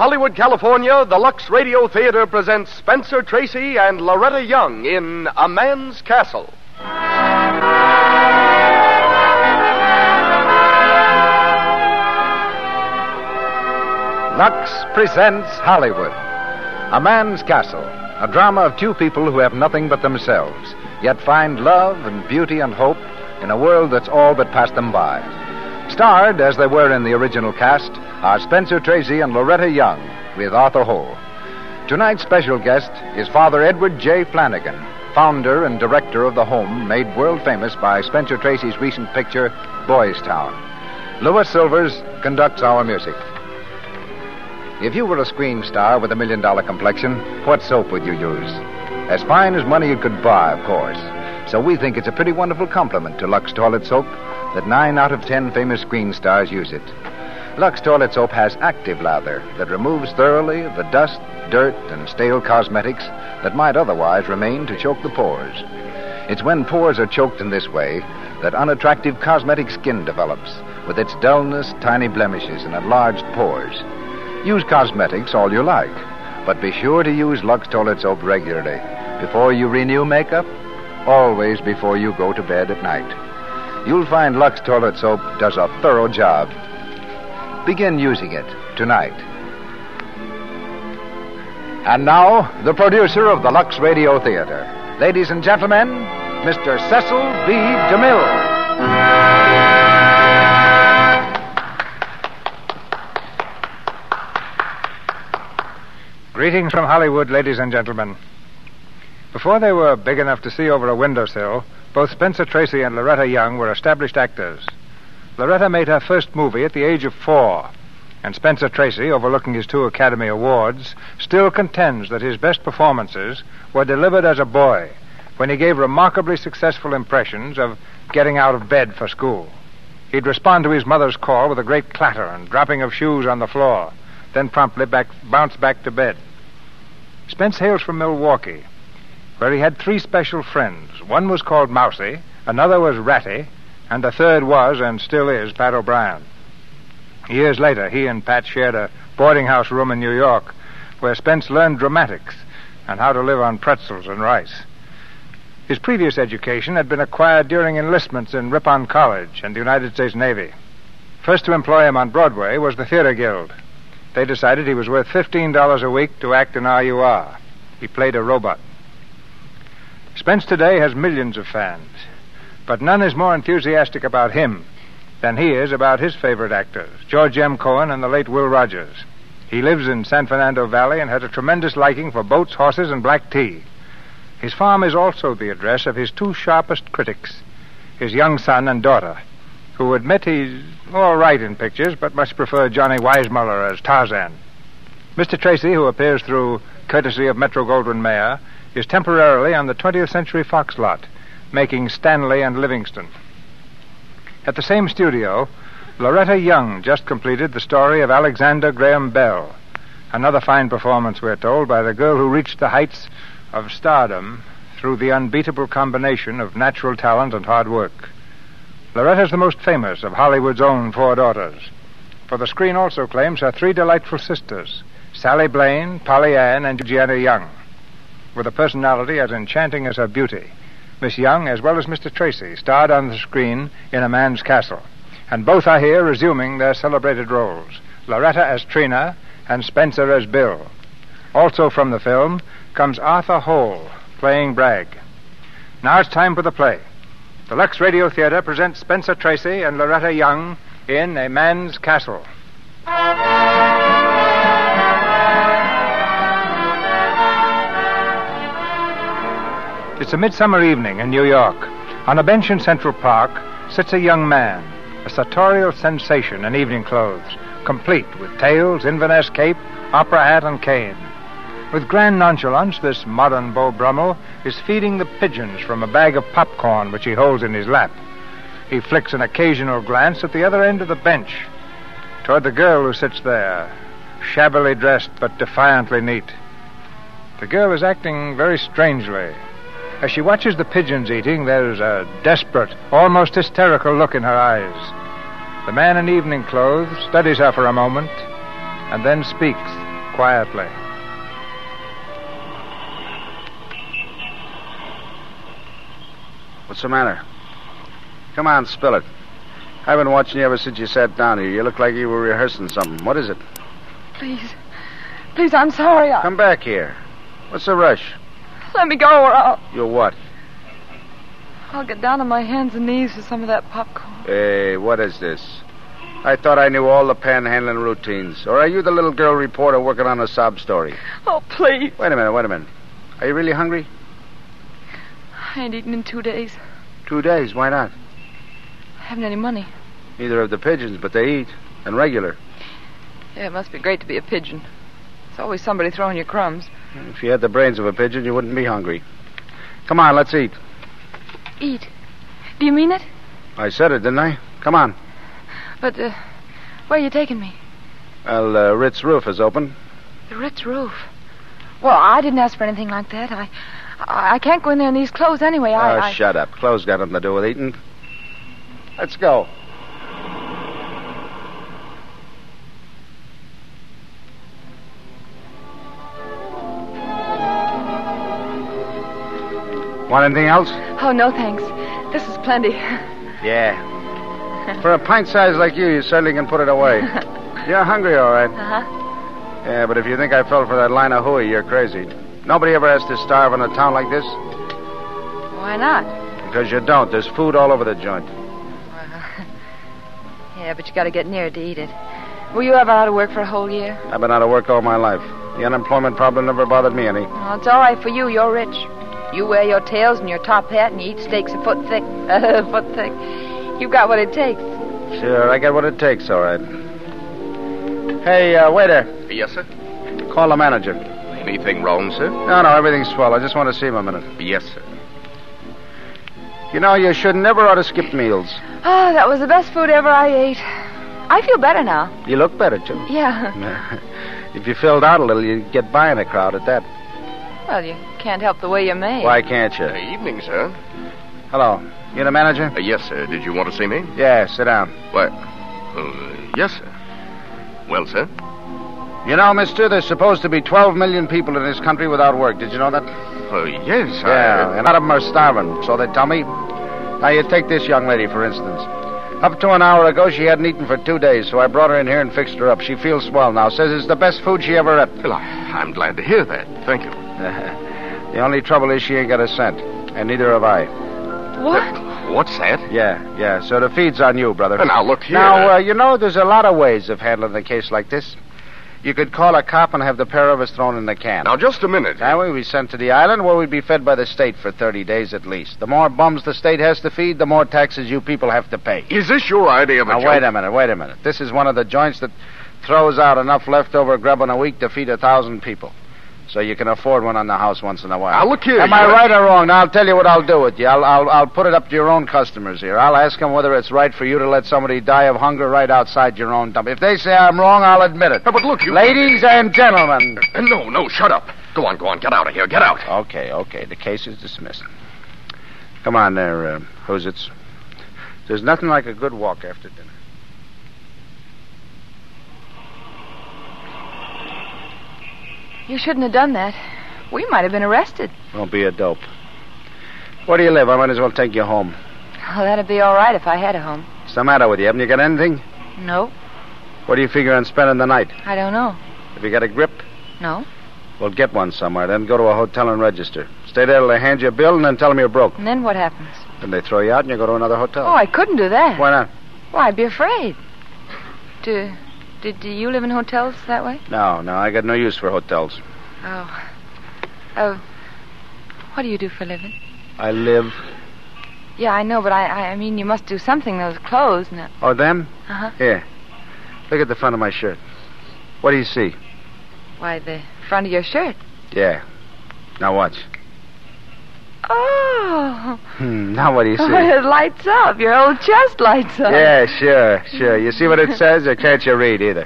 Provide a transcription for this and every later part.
Hollywood, California, the Lux Radio Theater presents Spencer Tracy and Loretta Young in A Man's Castle. Lux presents Hollywood. A Man's Castle, a drama of two people who have nothing but themselves, yet find love and beauty and hope in a world that's all but passed them by. Starred, as they were in the original cast, are Spencer Tracy and Loretta Young, with Arthur Hohl. Tonight's special guest is Father Edward J. Flanagan, founder and director of the home made world famous by Spencer Tracy's recent picture, Boys Town. Louis Silvers conducts our music. If you were a screen star with $1 million complexion, what soap would you use? As fine as money you could buy, of course. So we think it's a pretty wonderful compliment to Lux Toilet Soap that 9 out of 10 famous screen stars use it. Lux Toilet Soap has active lather that removes thoroughly the dust, dirt, and stale cosmetics that might otherwise remain to choke the pores. It's when pores are choked in this way that unattractive cosmetic skin develops, with its dullness, tiny blemishes, and enlarged pores. Use cosmetics all you like, but be sure to use Lux Toilet Soap regularly, before you renew makeup, always before you go to bed at night. You'll find Lux Toilet Soap does a thorough job. Begin using it tonight. And now, the producer of the Lux Radio Theater. Ladies and gentlemen, Mr. Cecil B. DeMille. Greetings from Hollywood, ladies and gentlemen. Before they were big enough to see over a windowsill, both Spencer Tracy and Loretta Young were established actors. Loretta made her first movie at the age of 4, and Spencer Tracy, overlooking his 2 Academy Awards, still contends that his best performances were delivered as a boy, when he gave remarkably successful impressions of getting out of bed for school. He'd respond to his mother's call with a great clatter and dropping of shoes on the floor, then promptly bounce back to bed. Spence hails from Milwaukee, where he had 3 special friends. One was called Mousy, another was Ratty, and the third was, and still is, Pat O'Brien. Years later, he and Pat shared a boarding house room in New York where Spence learned dramatics and how to live on pretzels and rice. His previous education had been acquired during enlistments in Ripon College and the United States Navy. First to employ him on Broadway was the Theater Guild. They decided he was worth $15 a week to act in R.U.R. He played a robot. Spence today has millions of fans, but none is more enthusiastic about him than he is about his favorite actors, George M. Cohen and the late Will Rogers. He lives in San Fernando Valley and has a tremendous liking for boats, horses, and black tea. His farm is also the address of his 2 sharpest critics, his young son and daughter, who admit he's all right in pictures, but much prefer Johnny Weissmuller as Tarzan. Mr. Tracy, who appears through courtesy of Metro-Goldwyn-Mayer, is temporarily on the 20th Century Fox lot, making Stanley and Livingston. At the same studio, Loretta Young just completed the story of Alexander Graham Bell, another fine performance, we're told, by the girl who reached the heights of stardom through the unbeatable combination of natural talent and hard work. Loretta's the most famous of Hollywood's own 4 daughters, for the screen also claims her 3 delightful sisters, Sally Blaine, Polly Ann, and Georgiana Young, with a personality as enchanting as her beauty. Miss Young, as well as Mr. Tracy, starred on the screen in A Man's Castle, and both are here resuming their celebrated roles, Loretta as Trina and Spencer as Bill. Also from the film comes Arthur Hohl, playing Bragg. Now it's time for the play. The Lux Radio Theater presents Spencer Tracy and Loretta Young in A Man's Castle. It's a midsummer evening in New York. On a bench in Central Park sits a young man, a sartorial sensation in evening clothes, complete with tails, Inverness cape, opera hat, and cane. With grand nonchalance, this modern Beau Brummel is feeding the pigeons from a bag of popcorn which he holds in his lap. He flicks an occasional glance at the other end of the bench, toward the girl who sits there, shabbily dressed but defiantly neat. The girl is acting very strangely. As she watches the pigeons eating, there's a desperate, almost hysterical look in her eyes. The man in evening clothes studies her for a moment and then speaks. quietly. What's the matter? Come on, spill it. I've been watching you ever since you sat down here. You look like you were rehearsing something. What is it? Please. Please, I'm sorry. Come back here. What's the rush? Let me go or I'll... You'll what? I'll get down on my hands and knees for some of that popcorn. Hey, what is this? I thought I knew all the panhandling routines. Or are you the little girl reporter working on a sob story? Oh, please. Wait a minute. Are you really hungry? I ain't eaten in 2 days. 2 days? Why not? I haven't any money. Neither have the pigeons, but they eat. And regular. Yeah, it must be great to be a pigeon. There's always somebody throwing you crumbs. If you had the brains of a pigeon, you wouldn't be hungry. Come on, let's eat. Eat? Do you mean it? I said it, didn't I? Come on. But where are you taking me? Well, Ritz Roof is open. The Ritz Roof? Well, I didn't ask for anything like that. I can't go in there in these clothes anyway. Oh, shut up. Clothes got nothing to do with eating. Let's go. Want anything else? Oh, no, thanks. This is plenty. Yeah. For a pint size like you certainly can put it away. You're hungry, all right. Uh-huh. Yeah, but if you think I fell for that line of hooey, you're crazy. Nobody ever has to starve in a town like this. Why not? Because you don't. There's food all over the joint. Uh-huh. Yeah, but you got to get near it to eat it. Were you ever out of work for a whole year? I've been out of work all my life. The unemployment problem never bothered me any. Oh, it's all right for you. You're rich. You wear your tails and your top hat and you eat steaks a foot thick. You've got what it takes. Sure, I got what it takes, all right. Hey, waiter. Yes, sir? Call the manager. Anything wrong, sir? No, everything's swell. I just want to see him a minute. Yes, sir. You know, you should never ought to skip meals. Oh, that was the best food ever I ate. I feel better now. You look better, too. Yeah. If you filled out a little, you'd get by in a crowd at that. Well, you can't help the way you're made. Why can't you? Good evening, sir. Hello. You the manager? Yes, sir. Did you want to see me? Yeah, sit down. What? Yes, sir. Well, sir? You know, mister, there's supposed to be 12 million people in this country without work. Did you know that? Oh, yes, sir. Yeah, and a lot of them are starving, so they tell me. Now, you take this young lady, for instance. Up to an hour ago, she hadn't eaten for 2 days, so I brought her in here and fixed her up. She feels swell now. Says it's the best food she ever ate. Well, I'm glad to hear that. Thank you. The only trouble is she ain't got a cent, and neither have I. What? What's that? Yeah. So the feed's on you, brother. Well, now, look here. Now, you know, there's a lot of ways of handling a case like this. You could call a cop and have the pair of us thrown in the can. Now, just a minute. That way, we'd be sent to the island where we'd be fed by the state for 30 days at least. The more bums the state has to feed, the more taxes you people have to pay. Is this your idea of a joke? Now, wait a minute. This is one of the joints that throws out enough leftover grub in a week to feed 1,000 people. So you can afford one on the house once in a while. Now, look here. Am I right or wrong? Now, I'll tell you what I'll do with you. I'll put it up to your own customers here. I'll ask them whether it's right for you to let somebody die of hunger right outside your own dump. If they say I'm wrong, I'll admit it. But look, you... Ladies and gentlemen... No, shut up. Go on. Get out of here. Get out. Okay. The case is dismissed. Come on there, Hoositz. There's nothing like a good walk after dinner. You shouldn't have done that. We might have been arrested. Don't be a dope. Where do you live? I might as well take you home. Oh, that'd be all right if I had a home. What's the matter with you? Haven't you got anything? No. What do you figure on spending the night? I don't know. Have you got a grip? No. Well, get one somewhere. Then go to a hotel and register. Stay there till they hand you a bill and then tell them you're broke. And then what happens? Then they throw you out and you go to another hotel. Oh, I couldn't do that. Why not? Well, I'd be afraid. Do you live in hotels that way? No, I got no use for hotels. Oh, what do you do for a living? I live. Yeah, I know, but I mean, you must do something, those clothes. No. Oh, them? Uh-huh. Here, look at the front of my shirt. What do you see? Why, the front of your shirt. Yeah. Now watch. Oh. Now what do you see? Oh, it lights up. Your old chest lights up. Yeah, sure. You see what it says, or can't you read either?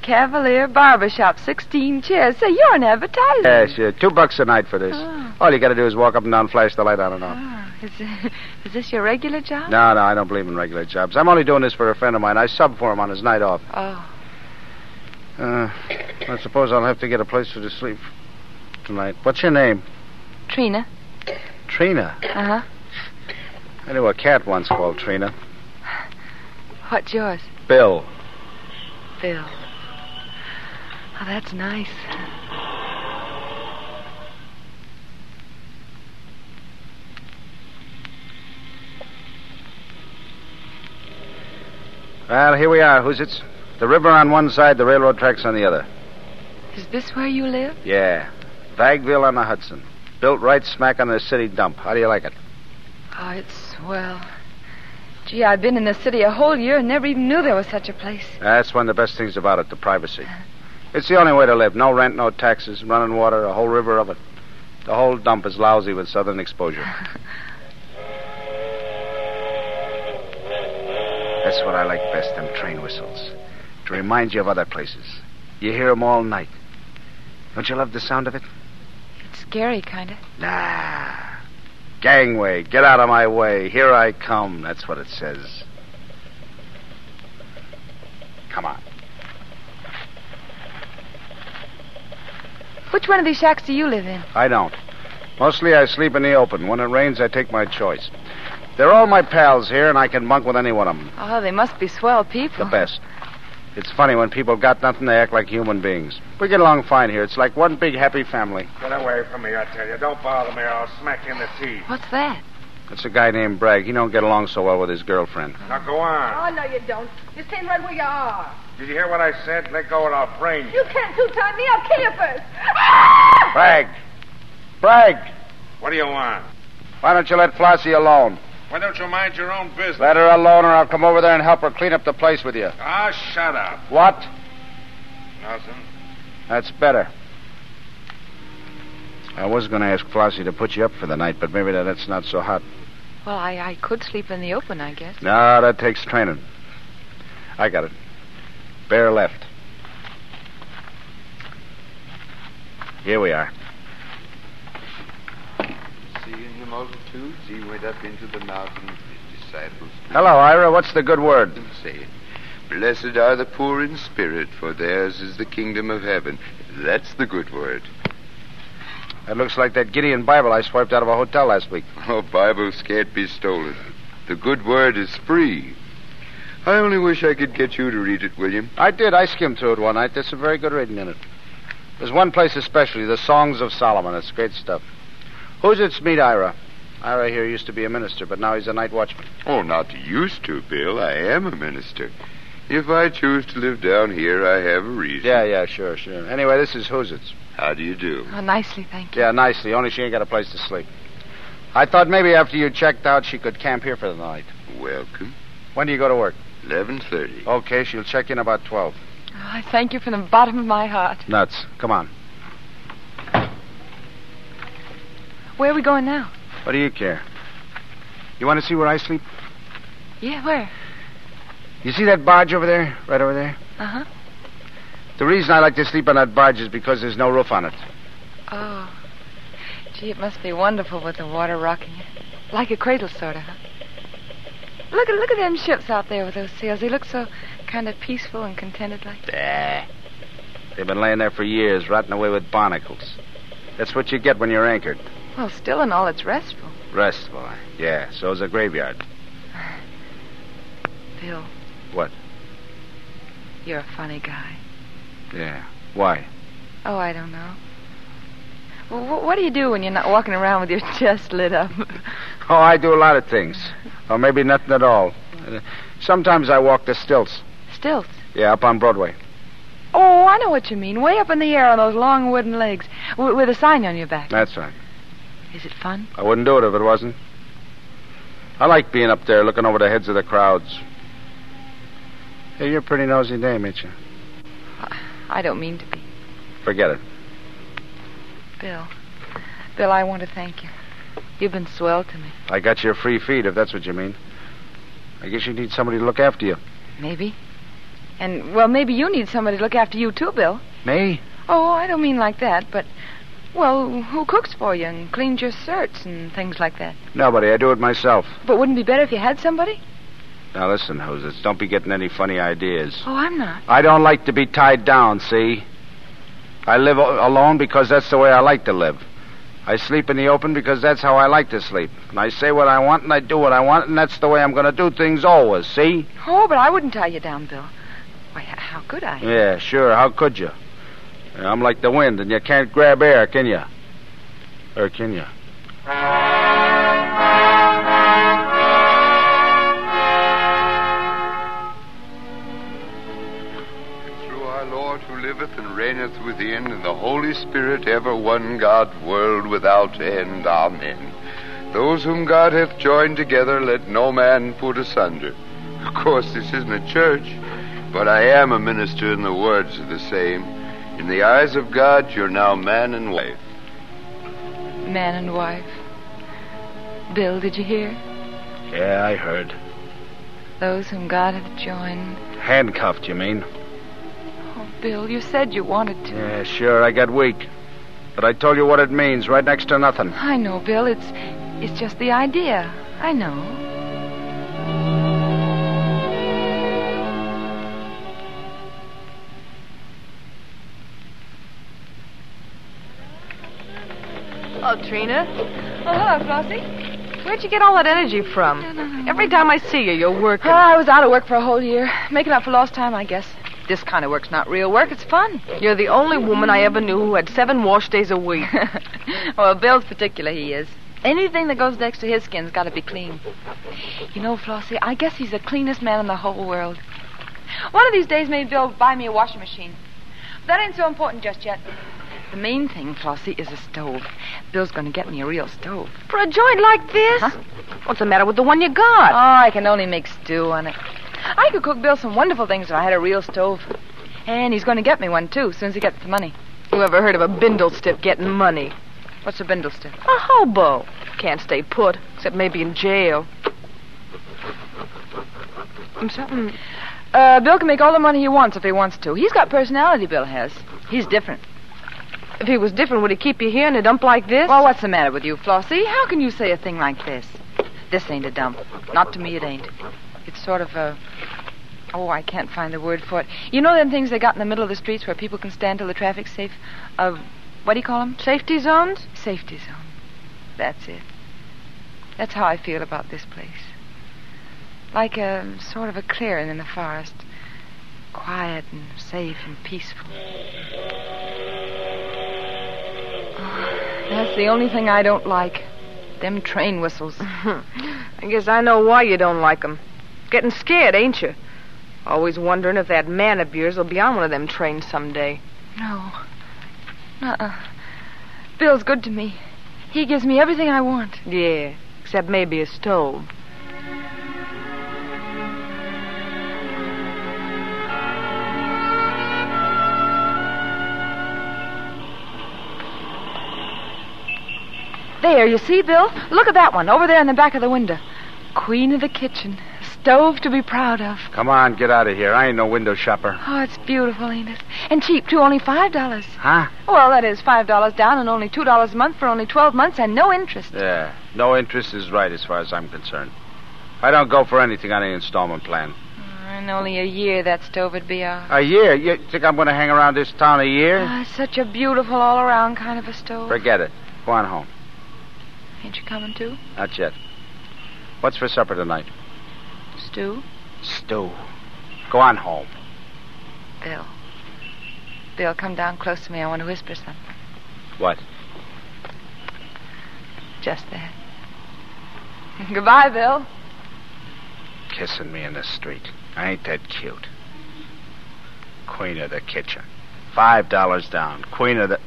Cavalier Barbershop, 16 chairs. Say, you're an advertisement. Yeah, sure. $2 a night for this. Oh. All you got to do is walk up and down, flash the light on and off. Oh. Is this your regular job? No, I don't believe in regular jobs. I'm only doing this for a friend of mine. I sub for him on his night off. Oh. I suppose I'll have to get a place to sleep tonight. What's your name? Trina. Trina? Uh-huh. I knew a cat once called Trina. What's yours? Bill. Bill. Oh, that's nice. Well, here we are, Hoosits. The river on one side, the railroad tracks on the other. Is this where you live? Yeah. Vagville on the Hudson. Built right smack on the city dump. How do you like it? Oh, it's swell. Gee, I've been in the city a whole year and never even knew there was such a place. That's one of the best things about it, the privacy. It's the only way to live. No rent, no taxes, running water, a whole river of it. The whole dump is lousy with southern exposure. That's what I like best, them train whistles. To remind you of other places. You hear them all night. Don't you love the sound of it? It's scary, kind of. Nah. Gangway, get out of my way. Here I come. That's what it says. Come on. Which one of these shacks do you live in? I don't. Mostly I sleep in the open. When it rains, I take my choice. They're all my pals here, and I can bunk with any one of them. Oh, they must be swell people. The best. It's funny, when people got nothing, they act like human beings. We get along fine here. It's like one big happy family. Get away from me, I tell you. Don't bother me, or I'll smack you in the teeth. What's that? It's a guy named Bragg. He don't get along so well with his girlfriend. Now, go on. Oh, no, you don't. You're staying right where you are. Did you hear what I said? Let go, and I'll brain you. You can't two-time me. I'll kill you first. Bragg. Bragg. What do you want? Why don't you let Flossie alone? Why don't you mind your own business? Let her alone, or I'll come over there and help her clean up the place with you. Ah, shut up. What? Nothing. That's better. I was going to ask Flossie to put you up for the night, but maybe that's not so hot. Well, I could sleep in the open, I guess. No, that takes training. I got it. Bare left. Here we are. Multitudes, he went up into the mountain with his disciples. Hello, Ira. What's the good word? Say, blessed are the poor in spirit, for theirs is the kingdom of heaven. That's the good word. That looks like that Gideon Bible I swiped out of a hotel last week. Oh, Bibles can't be stolen. The good word is free. I only wish I could get you to read it, William. I did. I skimmed through it one night. There's some very good reading in it. There's one place especially, the Songs of Solomon. It's great stuff. Who's it's meet Ira? Ira here used to be a minister, but now he's a night watchman. Oh, not used to, Bill. I am a minister. If I choose to live down here, I have a reason. Yeah, sure. Anyway, this is Who's It's. How do you do? Oh, nicely, thank you. Yeah, nicely, only she ain't got a place to sleep. I thought maybe after you checked out, she could camp here for the night. Welcome. When do you go to work? 11:30. Okay, she'll check in about 12. Oh, I thank you from the bottom of my heart. Nuts. Come on. Where are we going now? What do you care? You want to see where I sleep? Yeah, where? You see that barge over there? Right over there? Uh-huh. The reason I like to sleep on that barge is because there's no roof on it. Oh. Gee, it must be wonderful with the water rocking it. Like a cradle, sort of, huh? Look at them ships out there with those sails. They look so kind of peaceful and contented-like. Bah. They've been laying there for years, rotting away with barnacles. That's what you get when you're anchored. Well, still in all, it's restful. Restful, yeah. So is a graveyard. Bill. What? You're a funny guy. Yeah. Why? Oh, I don't know. Well, what do you do when you're not walking around with your chest lit up? Oh, I do a lot of things. Or maybe nothing at all. Sometimes I walk the stilts. Stilts? Yeah, up on Broadway. Oh, I know what you mean. Way up in the air on those long wooden legs. With a sign on your back. That's right. Is it fun? I wouldn't do it if it wasn't. I like being up there looking over the heads of the crowds. Hey, you're a pretty nosy dame, ain't you? I don't mean to be. Forget it. Bill, I want to thank you. You've been swell to me. I got your free feed, if that's what you mean. I guess you need somebody to look after you. Maybe. And, well, maybe you need somebody to look after you, too, Bill. Me? Oh, I don't mean like that, but... Well, who cooks for you and cleans your shirts and things like that? Nobody. I do it myself. But wouldn't it be better if you had somebody? Now, listen, Hoses, don't be getting any funny ideas. Oh, I'm not. I don't like to be tied down, see? I live alone because that's the way I like to live. I sleep in the open because that's how I like to sleep. And I say what I want and I do what I want, and that's the way I'm going to do things always, see? Oh, but I wouldn't tie you down, Bill. Why, how could I? Yeah, sure, how could you? I'm like the wind, and you can't grab air, can you? Or can you? And reigneth within, and the Holy Spirit, ever one God, world without end. Amen. Those whom God hath joined together, let no man put asunder. Of course, this isn't a church, but I am a minister in the words of the same. In the eyes of God, you're now man and wife. Man and wife. Bill, did you hear? Yeah, I heard. Those whom God hath joined. Handcuffed, you mean? Bill, you said you wanted to. Yeah, sure, I got weak. But I told you what it means, right next to nothing. I know, Bill. It's just the idea. I know. Oh, Trina. Oh, hello, Flossie. Where'd you get all that energy from? No. Every time I see you, you're working. Oh, I was out of work for a whole year. Making up for lost time, I guess. This kind of work's not real work. It's fun. You're the only woman I ever knew who had 7 wash days a week. Well, Bill's particular, he is. Anything that goes next to his skin's got to be clean. You know, Flossie, I guess he's the cleanest man in the whole world. One of these days, maybe Bill will buy me a washing machine. That ain't so important just yet. The main thing, Flossie, is a stove. Bill's going to get me a real stove. For a joint like this? Huh? What's the matter with the one you got? Oh, I can only make stew on it. I could cook Bill some wonderful things if I had a real stove. And he's going to get me one, too, as soon as he gets the money. You ever heard of a bindle stiff getting money? What's a bindle stiff? A hobo. Can't stay put, except maybe in jail. I'm something. Bill can make all the money he wants if he wants to. He's got personality, Bill has. He's different. If he was different, would he keep you here in a dump like this? Well, what's the matter with you, Flossie? How can you say a thing like this? This ain't a dump. Not to me, it ain't. It's sort of a... Oh, I can't find the word for it. You know them things they got in the middle of the streets where people can stand till the traffic's safe? What do you call them? Safety zones? Safety zone. That's it. That's how I feel about this place. Like a sort of a clearing in the forest. Quiet and safe and peaceful. Oh, that's the only thing I don't like. Them train whistles. I guess I know why you don't like them. Getting scared, ain't you? Always wondering if that man of yours will be on one of them trains someday. No. Nuh-uh. Bill's good to me. He gives me everything I want. Yeah, except maybe a stove. There, you see, Bill? Look at that one, over there in the back of the window. Queen of the kitchen. Stove to be proud of. Come on, get out of here. I ain't no window shopper. Oh, it's beautiful, ain't it? And cheap, too. Only $5. Huh? Well, that is $5 down and only $2 a month for only 12 months and no interest. Yeah, no interest is right as far as I'm concerned. I don't go for anything on an installment plan. In only a year, that stove would be ours. A year? You think I'm going to hang around this town a year? Oh, it's such a beautiful all-around kind of a stove. Forget it. Go on home. Ain't you coming, too? Not yet. What's for supper tonight? Stew. Stew. Go on home. Bill. Bill, come down close to me. I want to whisper something. What? Just that. Goodbye, Bill. Kissing me in the street. I ain't that cute. Queen of the kitchen. $5 down. Queen of the...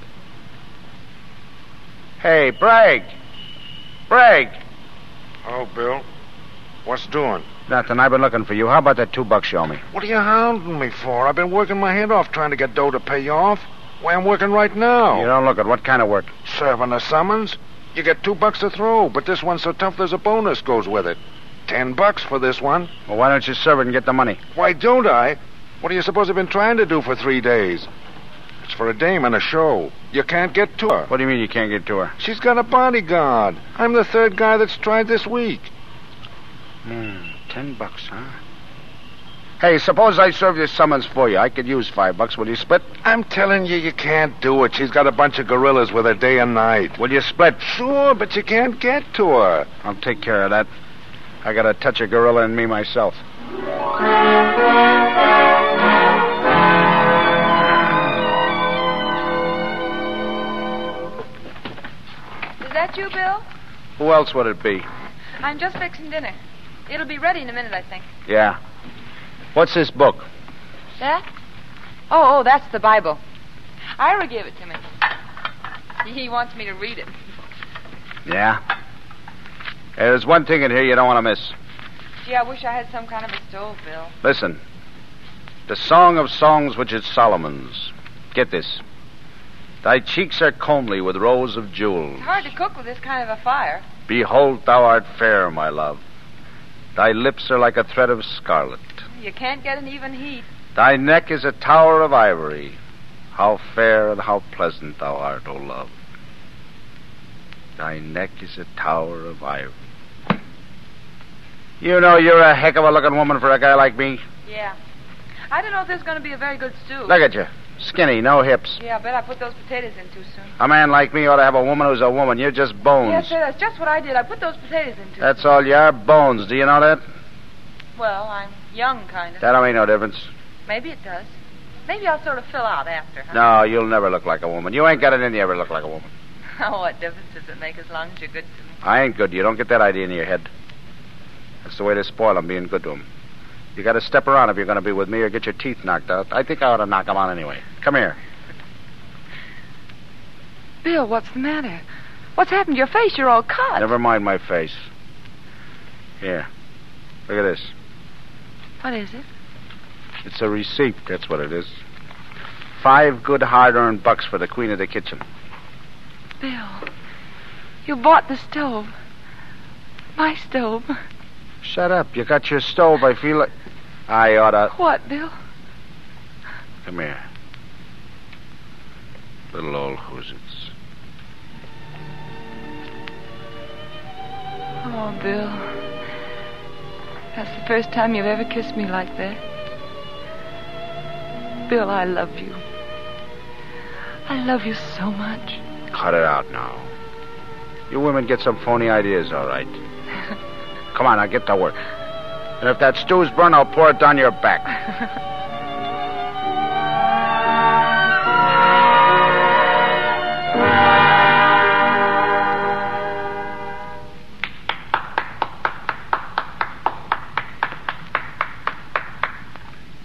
Hey, Bragg. Bragg. Oh, Bill. What's doing? Nothing. I've been looking for you. How about that $2 you owe me? What are you hounding me for? I've been working my head off trying to get dough to pay you off. Why, I'm working right now. You don't look it. What kind of work? Serving a summons. You get $2 to throw, but this one's so tough there's a bonus goes with it. $10 for this one. Well, why don't you serve it and get the money? Why don't I? What do you suppose I've been trying to do for 3 days? It's for a dame and a show. You can't get to her. What do you mean you can't get to her? She's got a bodyguard. I'm the 3rd guy that's tried this week. $10, huh? Hey, suppose I serve this summons for you. I could use $5. Will you split? I'm telling you, you can't do it. She's got a bunch of gorillas with her day and night. Will you split? Sure, but you can't get to her. I'll take care of that. I got a touch of gorilla in me myself. Is that you, Bill? Who else would it be? I'm just fixing dinner. It'll be ready in a minute, I think. Yeah. What's this book? That? Oh, that's the Bible. Ira gave it to me. He wants me to read it. Yeah? There's one thing in here you don't want to miss. Gee, I wish I had some kind of a stove, Bill. Listen. The Song of Songs, which is Solomon's. Get this. Thy cheeks are comely with rows of jewels. It's hard to cook with this kind of a fire. Behold, thou art fair, my love. Thy lips are like a thread of scarlet. You can't get an even heat. Thy neck is a tower of ivory. How fair and how pleasant thou art, O love. Thy neck is a tower of ivory. You know, you're a heck of a looking woman for a guy like me. Yeah. I don't know if this is going to be a very good stew. Look at you. Skinny, no hips. Yeah, I bet I put those potatoes in too soon. A man like me ought to have a woman who's a woman. You're just bones. Yes, sir, that's just what I did. I put those potatoes in too soon. That's all you are, bones. Do you know that? Well, I'm young, kind of. That don't make no difference. Maybe it does. Maybe I'll sort of fill out after, huh? No, you'll never look like a woman. You ain't got it in you ever look like a woman. Oh, what difference does it make as long as you're good to me? I ain't good to you. Don't get that idea in your head. That's the way to spoil them, being good to them. You got to step around if you're going to be with me or get your teeth knocked out. I think I ought to knock them out anyway. Come here. Bill, what's the matter? What's happened to your face? You're all cut. Never mind my face. Here. Look at this. What is it? It's a receipt, that's what it is. 5 good hard-earned bucks for the queen of the kitchen. Bill, you bought the stove. My stove. Shut up. You got your stove. I feel like... I ought to... What, Bill? Come here. Little old hoosets. Oh, Bill. That's the first time you've ever kissed me like that. Bill, I love you. I love you so much. Cut it out now. You women get some phony ideas, all right. Come on, I'll get to work. And if that stew's burned, I'll pour it down your back.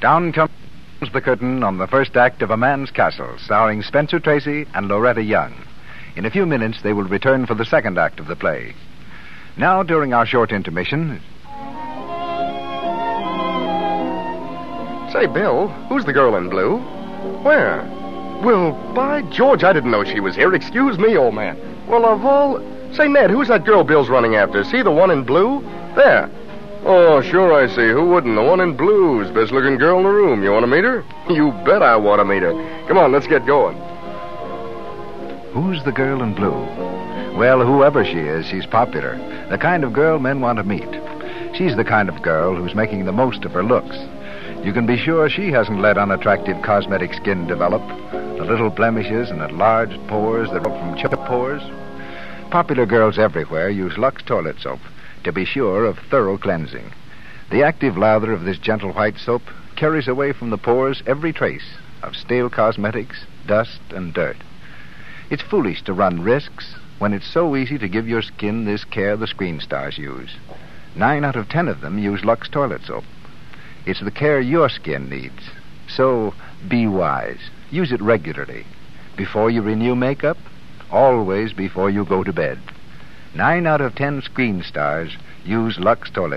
Down comes the curtain on the first act of A Man's Castle, starring Spencer Tracy and Loretta Young. In a few minutes, they will return for the second act of the play. Now, during our short intermission... Say, Bill, who's the girl in blue? Where? Well, by George, I didn't know she was here. Excuse me, old man. Well, of all... Say, Ned, who's that girl Bill's running after? See the one in blue? There. Oh, sure, I see. Who wouldn't? The one in blue's best-looking girl in the room. You want to meet her? You bet I want to meet her. Come on, let's get going. Who's the girl in blue? Well, whoever she is, she's popular. The kind of girl men want to meet. She's the kind of girl who's making the most of her looks. You can be sure she hasn't let unattractive cosmetic skin develop. The little blemishes and enlarged pores that come from chip pores. Popular girls everywhere use Lux Toilet Soap to be sure of thorough cleansing. The active lather of this gentle white soap carries away from the pores every trace of stale cosmetics, dust, and dirt. It's foolish to run risks when it's so easy to give your skin this care the screen stars use. 9 out of 10 of them use Lux Toilet Soap. It's the care your skin needs. So, be wise. Use it regularly. Before you renew makeup, always before you go to bed. 9 out of 10 screen stars use Lux Toilet